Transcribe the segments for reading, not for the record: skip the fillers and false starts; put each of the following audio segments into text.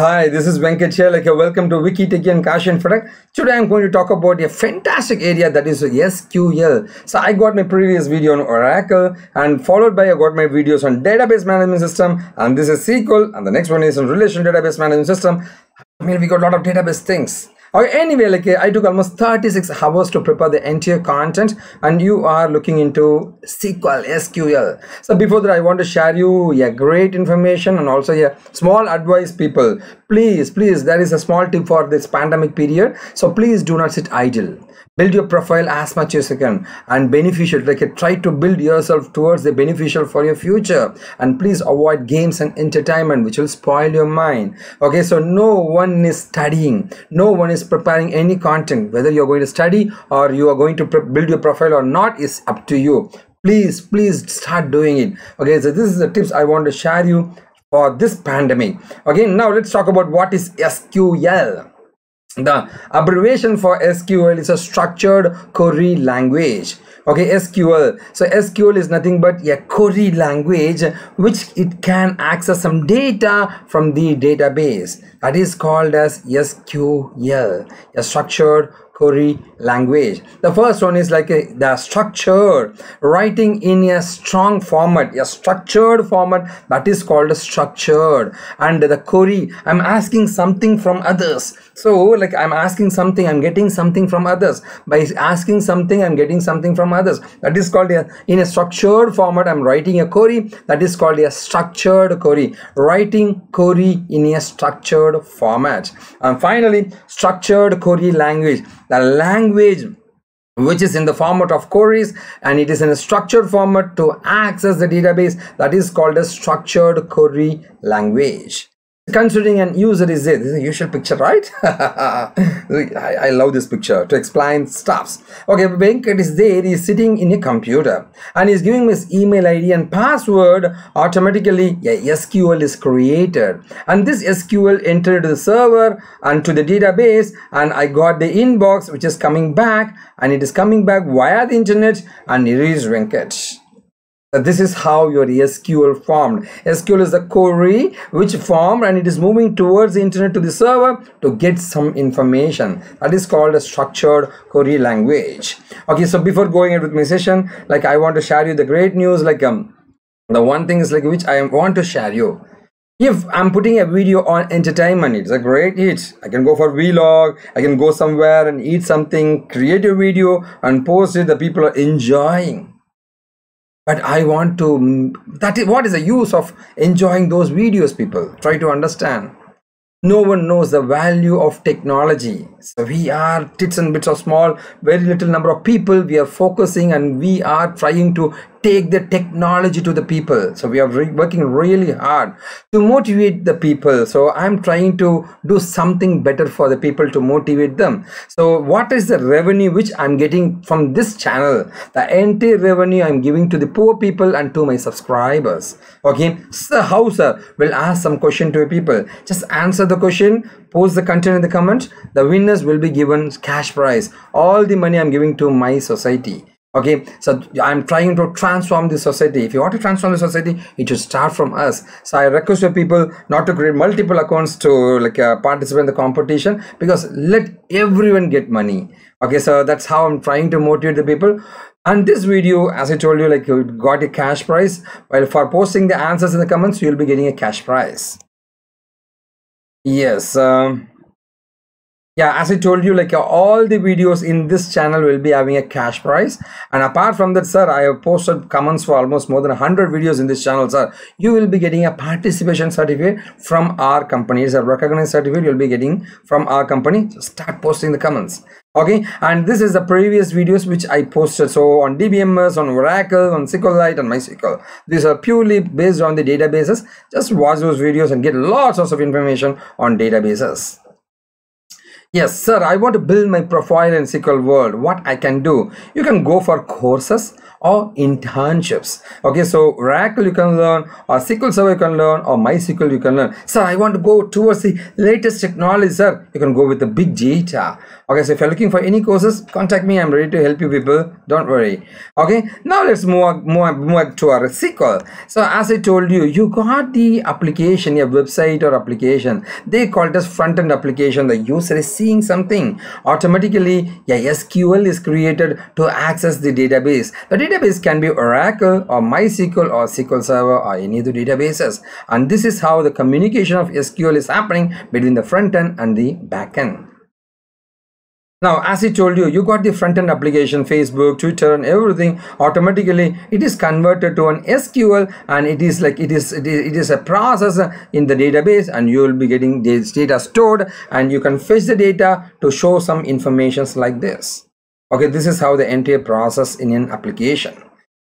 Hi, this is Venkat here. Welcome to WikiTech and KaaShivInfoTech. Today I'm going to talk about a fantastic area that is SQL. So I got my previous video on Oracle, and followed by I got my videos on database management system, and this is SQL, and the next one is on relational database management system. I mean, we got a lot of database things. Okay, anyway, I took almost 36 hours to prepare the entire content, and you are looking into SQL. So before that, I want to share you great information and also small advice, people. Please, there is a small tip for this pandemic period. So please do not sit idle. Build your profile as much as you can, and beneficial, try to build yourself towards the beneficial for your future. And please avoid games and entertainment, which will spoil your mind. Okay, so no one is studying. No one is preparing any content. Whether you're going to study or you are going to build your profile or not is up to you. Please start doing it. Okay, so this is the tips I want to share you for this pandemic. Okay, now let's talk about what is SQL. The abbreviation for SQL is a structured query language. Okay, SQL. So SQL is nothing but a query language which it can access some data from the database. That is called as SQL, a structured query language. The first one is the structure, writing in a strong format, a structured format, that is called a structured. And the query, I'm asking something from others. So I'm asking something, I'm getting something from others. By asking something, I'm getting something from others. That is called in a structured format, I'm writing a query. That is called a structured query, writing query in a structured format. And finally, structured query language, the language which is in the format of queries, and it is in a structured format to access the database. That is called a structured query language. Considering an user is there. This is a usual picture, right? I love this picture to explain stuffs. Okay, Venkat is there, he's sitting in a computer and he's giving his email ID and password. Automatically, SQL is created, and this SQL entered the server and to the database, and I got the inbox which is coming back, and it is coming back via the internet, and it is Venkat. This is how your SQL formed. SQL is the query which formed, and it is moving towards the internet to the server to get some information. That is called a structured query language. Okay, so before going ahead with my session, I want to share you the great news. The one thing is which I want to share you. If I'm putting a video on entertainment, it's a great hit. I can go for vlog, I can go somewhere and eat something, create a video and post it. The people are enjoying. But I want to, what is the use of enjoying those videos, people? Try to understand. No one knows the value of technology. So we are tits and bits of small, very little number of people. We are focusing and we are trying to take the technology to the people. So we are working really hard to motivate the people. So I'm trying to do something better for the people to motivate them. So what is the revenue which I'm getting from this channel? The entire revenue I'm giving to the poor people and to my subscribers. Okay, so how, sir? We'll ask some question to people. Just answer the question, post the content in the comment. The winners will be given cash prize. All the money I'm giving to my society. Okay, so I'm trying to transform the society. If you want to transform the society, it should start from us. So I request your people not to create multiple accounts to participate in the competition, because let everyone get money. Okay, so that's how I'm trying to motivate the people. And this video, as I told you, you got a cash prize. While for posting the answers in the comments, you'll be getting a cash prize. Yes. As I told you, all the videos in this channel will be having a cash prize. And apart from that, sir, I have posted comments for almost more than 100 videos in this channel, sir. You will be getting a participation certificate from our company. It's a recognized certificate you'll be getting from our company. So start posting the comments. Okay, and this is the previous videos which I posted. So on DBMS, on Oracle, on SQLite, on MySQL. These are purely based on the databases. Just watch those videos and get lots of information on databases. Yes, sir, I want to build my profile in SQL world. What I can do? You can go for courses or internships. Okay, so Oracle you can learn, or SQL Server you can learn, or MySQL you can learn. Sir, I want to go towards the latest technology, sir. You can go with the big data. Okay, so if you're looking for any courses, contact me. I'm ready to help you people. Don't worry. Okay, now let's move to our SQL. So as I told you, you got the application, your website or application. They call it as front-end application. The user is seeing something. Automatically, yeah, SQL is created to access the database. The database can be Oracle or MySQL or SQL Server or any other databases. And this is how the communication of SQL is happening between the front end and the back end. Now, as I told you, you got the front-end application, Facebook, Twitter and everything. Automatically, it is converted to an SQL, and it is a process in the database, and you will be getting this data stored, and you can fetch the data to show some information like this. Okay, this is how the entire process in an application.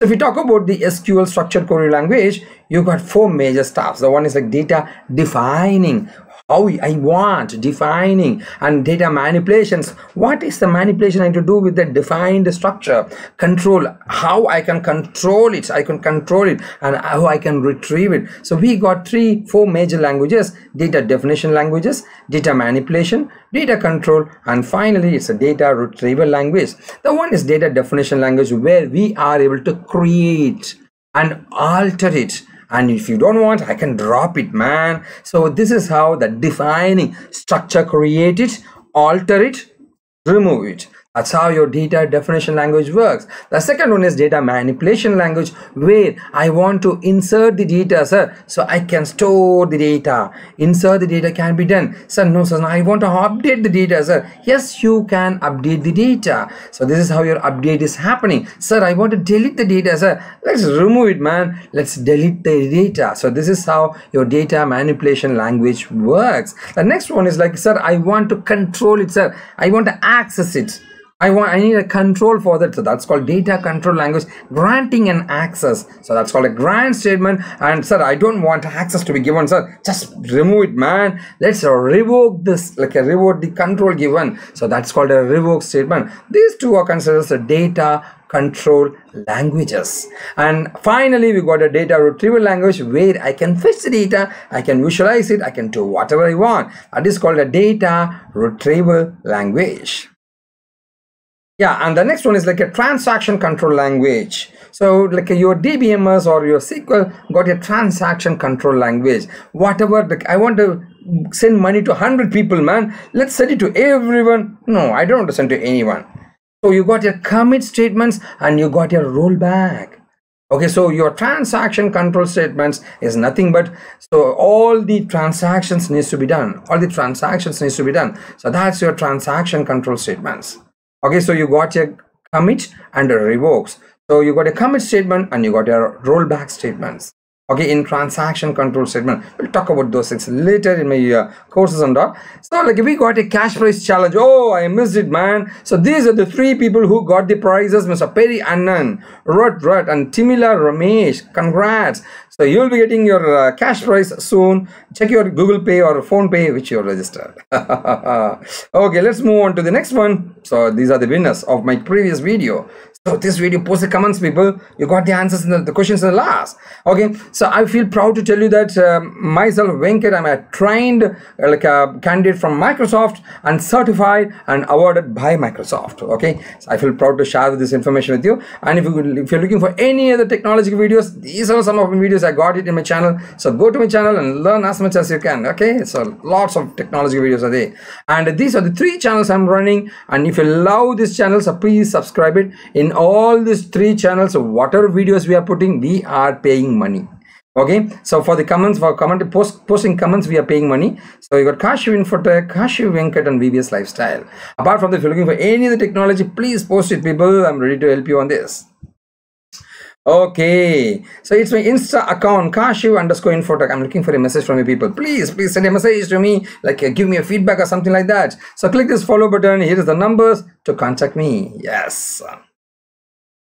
If we talk about the SQL structured query language, you got four major stuffs. The one is like data defining. How I want defining, and data manipulations. What is the manipulation I have to do with the defined structure? Control, how I can control it, and how I can retrieve it. So we got four major languages: data definition languages, data manipulation, data control, and finally it's a data retrieval language. The one is data definition language, where we are able to create and alter it. And if you don't want, I can drop it, man. So this is how the defining structure: create it, alter it, remove it. That's how your data definition language works. The second one is data manipulation language, where I want to insert the data, sir, so I can store the data. Insert the data can be done. Sir, no, sir, I want to update the data, sir. Yes, you can update the data. So this is how your update is happening. Sir, I want to delete the data, sir. Let's remove it, man. Let's delete the data. So this is how your data manipulation language works. The next one is like, sir, I want to control it, sir. I want to access it. I need a control for that, so that's called data control language. Granting an access, so that's called a grant statement. And sir, I don't want access to be given, sir. Just remove it, man. Let's revoke this, like a revoke the control given. So that's called a revoke statement. These two are considered as a data control languages. And finally, we got a data retrieval language, where I can fetch the data, I can visualize it, I can do whatever I want. That is called a data retrieval language. Yeah, and the next one is like a transaction control language. So like your DBMS or your SQL got a transaction control language. Whatever, like I want to send money to 100 people, man. Let's send it to everyone. No, I don't want to send to anyone. So you got your commit statements and you got your rollback. Okay, so your transaction control statements is nothing but, so all the transactions needs to be done. So that's your transaction control statements. Okay, so you got your commit and a revokes. So you got a commit statement and you got your rollback statements. Okay, in transaction control statement, we'll talk about those things later in my courses and all. So like we got a cash prize challenge. Oh, I missed it, man. So these are the three people who got the prizes: Mr. Perry Annan, Rut Rudd, and Timila Ramesh. Congrats. So you'll be getting your cash prize soon. Check your Google Pay or Phone Pay, which you're registered. Okay, let's move on to the next one. So these are the winners of my previous video. So this video, post the comments, people. You got the answers in the questions in the last. Okay, so I feel proud to tell you that myself, Venkat, I'm a trained candidate from Microsoft and certified and awarded by Microsoft. Okay, so I feel proud to share this information with you. And if you're looking for any other technological videos, these are some of my videos. I got it in my channel. So go to my channel and learn as much as you can. Okay, so lots of technology videos are there. And these are the three channels I'm running. And if you love these channels, so please subscribe it. In all these three channels, whatever videos we are putting, we are paying money. Okay, so for the comments, posting comments, we are paying money. So you got KaaShiv InfoTech, KaaShiv Venkat, and vbs lifestyle. Apart from that, if you're looking for any other technology, please post it, people. I'm ready to help you on this. Okay, so it's my Insta account, KaaShiv_InfoTech. I'm looking for a message from you people. Please send a message to me, like give me a feedback or something like that. So click this follow button. Here is the numbers to contact me. Yes.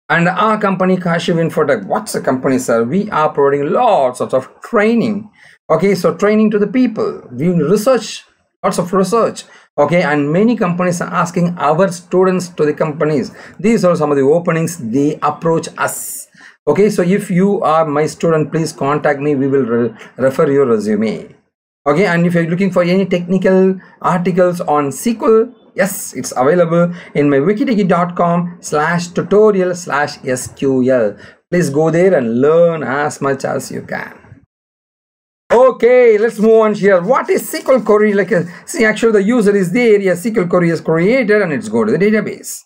And our company, KaaShiv InfoTech, what's the company, sir? We are providing lots of training. Okay, so training to the people. We research, lots of research Okay, and many companies are asking our students to the companies. These are some of the openings they approach us. Okay, so if you are my student, please contact me. We will refer your resume. Okay, and if you're looking for any technical articles on SQL, yes, it's available in my wikiwiki.com/tutorial/SQL. Please go there and learn as much as you can. Okay, let's move on here. What is SQL query? Like, see, actually the user is there, a SQL query is created and it's go to the database.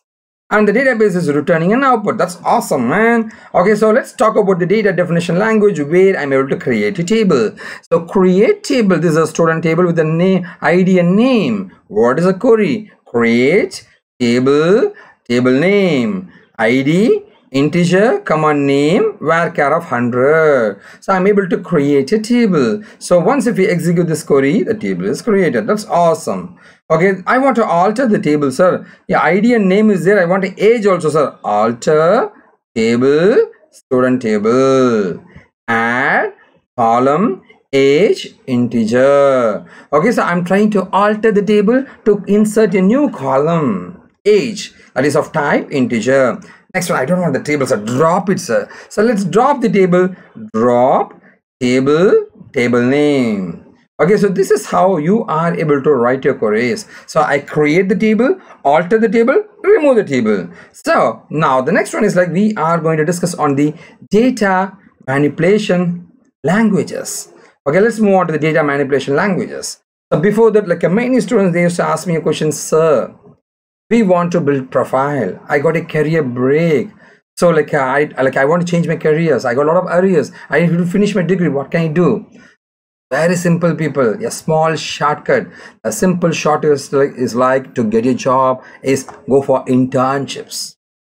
And the database is returning an output. That's awesome, man. Okay, so let's talk about the data definition language where I'm able to create a table. So create table, this is a student table with the name, ID and name. What is a query? Create table, table name, ID, integer, comma name, varchar of 100. So I'm able to create a table. So once if we execute this query, the table is created. That's awesome. Okay, I want to alter the table, sir. Yeah, ID and name is there. I want to age also, sir. Alter table, student table, add column, age, integer. Okay, so I'm trying to alter the table to insert a new column, age, that is of type integer. Next one, I don't want the table, sir. Drop it, sir. So let's drop the table. Drop table, table name. Okay, so this is how you are able to write your queries. So I create the table, alter the table, remove the table. So now the next one is like we are going to discuss on the data manipulation languages. Okay, let's move on to the data manipulation languages. So before that, like many students, they used to ask me a question, sir. We want to build profile. I got a career break. So I want to change my careers. I got a lot of arrears. I need to finish my degree. What can I do? Very simple, people. A small shortcut. A simple shortcut is like to get a job is go for internships.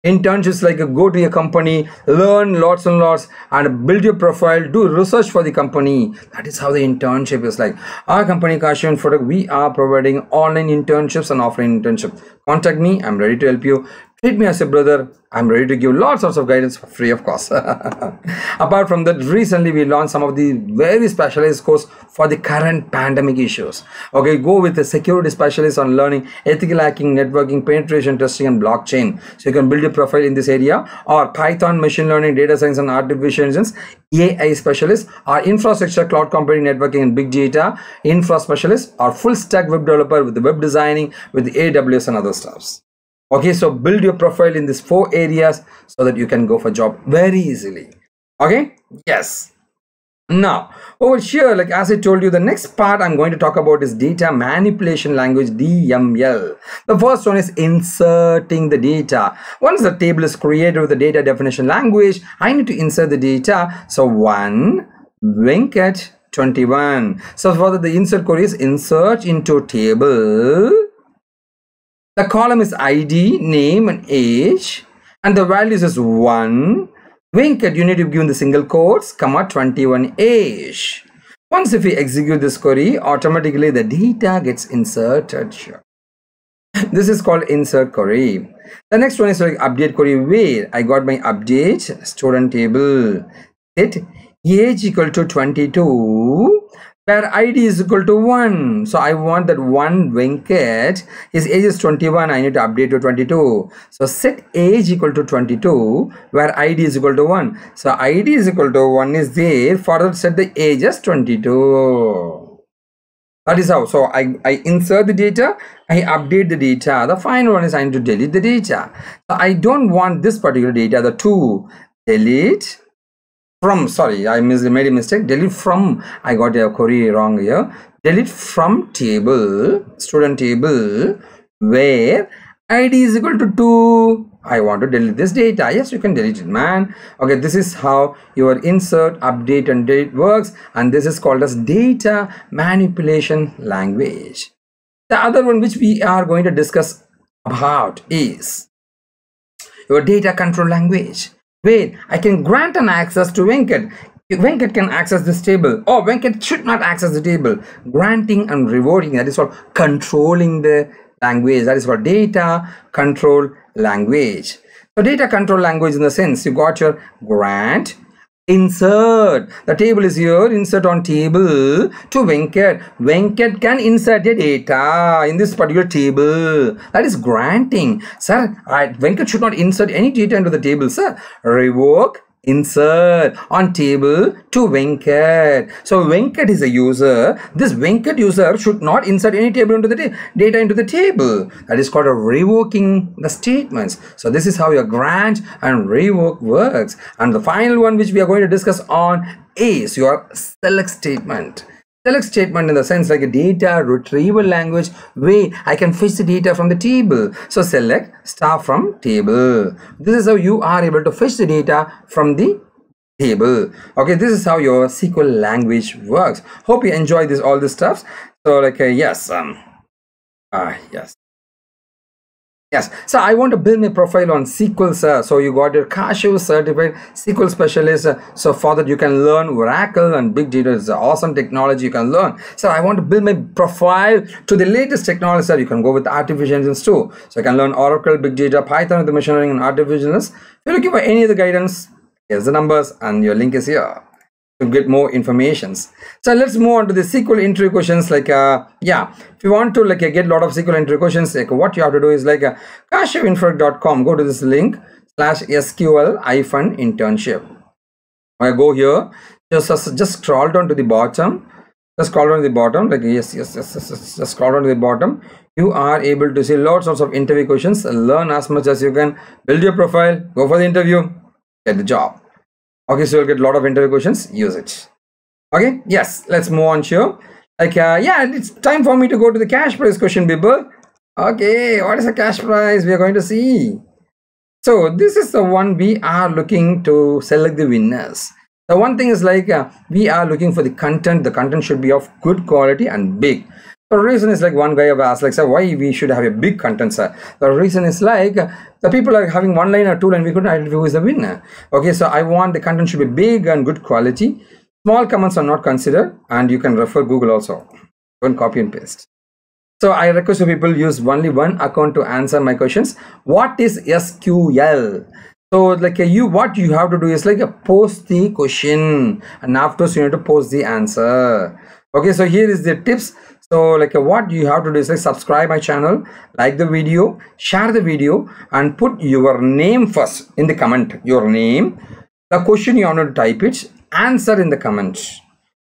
Internships like go to a company, learn lots and lots and build your profile, do research for the company. That is how the internship is like. Our company KaaShiv InfoTech, we are providing online internships and offline internships. Contact me, I'm ready to help you. Treat me as a brother. I'm ready to give lots of guidance for free, of course. Apart from that, recently we launched some of the very specialized course for the current pandemic issues. Okay, go with a security specialist on learning ethical hacking, networking, penetration testing, and blockchain. So you can build your profile in this area, or Python, machine learning, data science, and artificial intelligence, AI specialist, or infrastructure, cloud computing, networking, and big data, infra specialist, or full stack web developer with the web designing, with the AWS and other stuffs. Okay, so build your profile in these 4 areas so that you can go for job very easily. Okay, yes. Now over here, like as I told you, the next part I'm going to talk about is data manipulation language, DML. The first one is inserting the data. Once the table is created with the data definition language, I need to insert the data. So one, Venkat 21. So for the insert query is insert into table. The column is ID, name and age, and the values is 1. Venkat, you need to give in the single quotes, comma 21 age. Once if we execute this query, automatically the data gets inserted here. This is called insert query. The next one is like update query where I got my update student table. Set age equal to 22. Where ID is equal to 1. So I want that one Venkat, his age is 21, I need to update to 22. So set age equal to 22, where ID is equal to 1. So ID is equal to 1 is there, further set the age as 22. That is how. So I insert the data, I update the data. The final one is I need to delete the data. So I don't want this particular data, the 2, delete. From, sorry, I made a mistake. Delete from, I got a query wrong here. Delete from table, student table, where ID is equal to 2. I want to delete this data. Yes, you can delete it, man. Okay, this is how your insert, update, and delete works. And this is called as data manipulation language. The other one which we are going to discuss about is your data control language. Wait, I can grant an access to Venkat. Venkat can access this table. Oh, Venkat should not access the table. Granting and rewarding, that is called controlling the language. That is called data control language. So data control language in the sense, you got your grant, Insert. The table is here. Insert on table to Venkat. Venkat can insert the data in this particular table. That is granting. Sir, Venkat should not insert any data into the table, sir. Revoke. Insert on table to Venkat. So Venkat is a user. This Venkat user should not insert any table into the data into the table. That is called a revoking the statements. So this is how your grant and revoke works. And the final one which we are going to discuss on is your select statement. Select statement in the sense like a data retrieval language way I can fetch the data from the table. So select star from table. This is how you are able to fetch the data from the table. Okay, this is how your SQL language works. Hope you enjoy this all this stuff. So like yes, so I want to build my profile on SQL, sir. So you got your KaaShiv certified SQL specialist. So for that you can learn Oracle and big data is an awesome technology you can learn. So I want to build my profile to the latest technology, sir. You can go with artificial intelligence too. So you can learn Oracle, big data, Python, the machine learning and artificial intelligence. If you're looking for any other guidance, here's the numbers and your link is here to get more informations. So let's move on to the SQL entry questions. Like if you want to like get a lot of SQL entry questions, like what you have to do is like KaaShivInfoTech.com. Go to this link /SQL-internship. I go here, just scroll down to the bottom. Just scroll down to the bottom. Like just scroll down to the bottom. You are able to see lots of interview questions. Learn as much as you can. Build your profile. Go for the interview. Get the job. Okay, so you'll get a lot of interview questions. Use it. Okay, yes, let's move on. Sure, like it's time for me to go to the cash prize question, people. Okay, what is the cash prize? We are going to see. So this is the one we are looking to select the winners. The one thing is like we are looking for the content. The content should be of good quality and big. The reason is like one guy asked like, sir, why we should have a big content, sir? The reason is like the people are having one line or two line. We couldn't identify who is the winner. Okay, so I want the content should be big and good quality. Small comments are not considered, and you can refer Google also. Don't copy and paste. So I request to people use only one account to answer my questions. What is SQL? So like what you have to do is like post the question, and afterwards you need to post the answer. Okay, so here is the tips. So like what you have to do is like subscribe my channel, like the video, share the video, and put your name first in the comment. Your name, the question you want to type it, answer in the comment.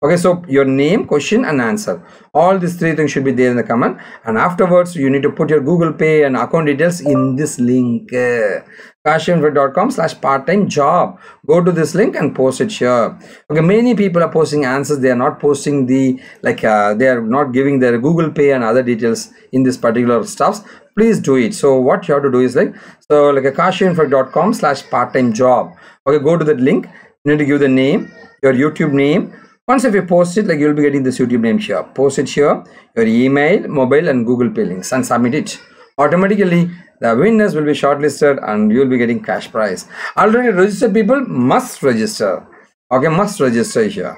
Okay, so your name, question and answer. All these three things should be there in the comment. And afterwards, you need to put your Google Pay and account details in this link. KaaShivInfoTech.com/part-time-job. Go to this link and post it here. Okay, many people are posting answers. They are not posting the, they are not giving their Google Pay and other details in this particular stuff. Please do it. So what you have to do is like, so like a KaaShivInfoTech.com/part-time-job. Okay, go to that link. You need to give the name, your YouTube name. Once if you post it, like you'll be getting this YouTube name here. Post it here, your email, mobile and Google Pay links, and submit it. Automatically, the winners will be shortlisted and you'll be getting cash prize. Already registered people must register. Okay, must register here.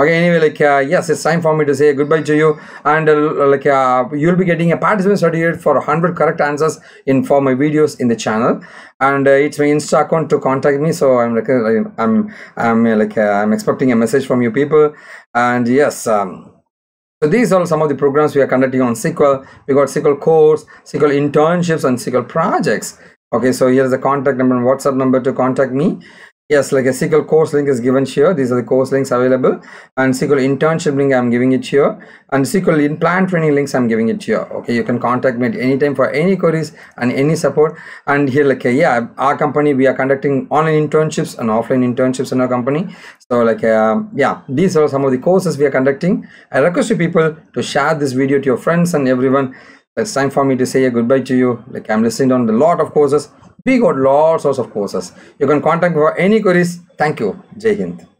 Okay, anyway, like yes, it's time for me to say goodbye to you, and you'll be getting a participant certificate for 100 correct answers for my videos in the channel, and it's my Insta account to contact me. So I'm expecting a message from you people, and yes. So these are some of the programs we are conducting on SQL. We got SQL course, SQL internships, and SQL projects. Okay, so here's the contact number and WhatsApp number to contact me. Yes, like a SQL course link is given here. These are the course links available, and SQL internship link I'm giving it here, and SQL in plan training links I'm giving it here. Okay, you can contact me at any time for any queries and any support. And here like our company, we are conducting online internships and offline internships in our company. So like these are some of the courses we are conducting. I request you people to share this video to your friends and everyone. It's time for me to say a goodbye to you. Like I'm listening on a lot of courses. We got lots of courses. You can contact me for any queries. Thank you. Jai Hind.